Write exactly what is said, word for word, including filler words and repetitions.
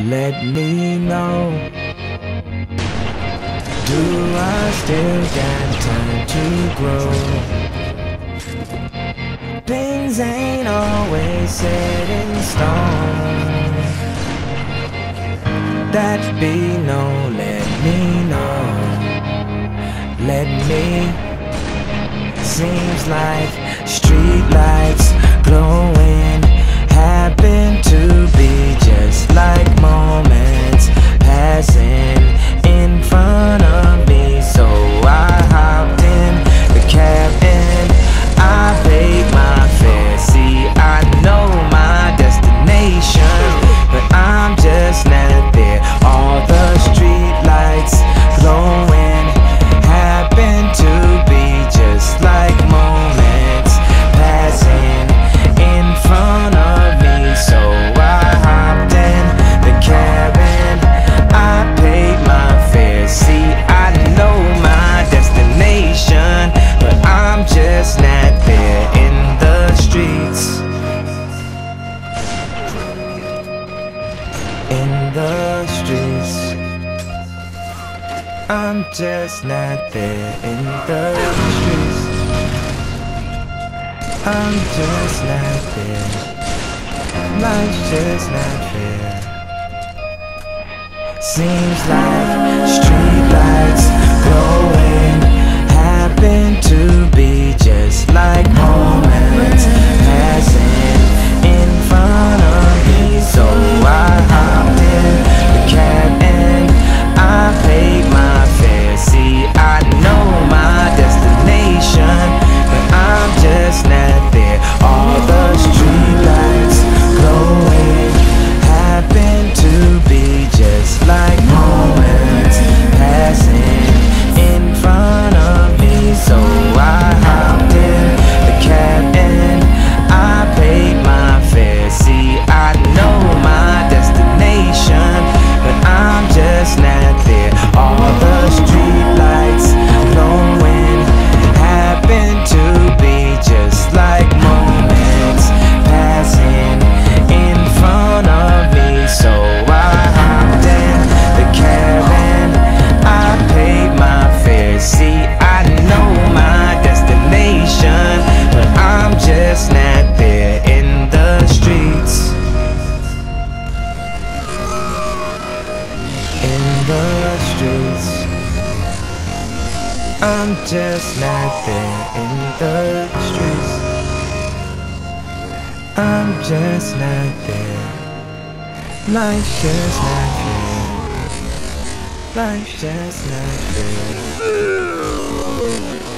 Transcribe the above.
Let me know, do I still got time to grow? Things ain't always set in stone. That be no, let me know. Let me, seems like streetlights glowing happen to be just like moments passing in front of me. So I hopped in the cab and I paid my fare. See, I know my destination, but I'm just not there. All the street lights glowing happen to be just like moments passing in front of me. So I hopped in the cab and I paid my fare. See, I know my destination, but I'm just not there in the streets. In the streets, I'm just not there in the streets. I'm just not there. Life's just not fair. Seems like streetlights glowing happen to be just like moments passing in front of me. So I hopped in the cab and I paid my fare. See, I know my destination, but I'm just not there. All the streetlights glowing happen to be just like moments passing in front of me. So I hopped in the cab and I paid my fare. See, I know my destination, but I'm just not there. All the streetlights glowing happen to be just like moments passing in front of me. So I hopped in the cab and I paid my fare. See, I know my destination, but I'm just not there in the streets. In the streets, I'm just not there in the streets. I'm just not there. Life's just not fair. Life's just not fair.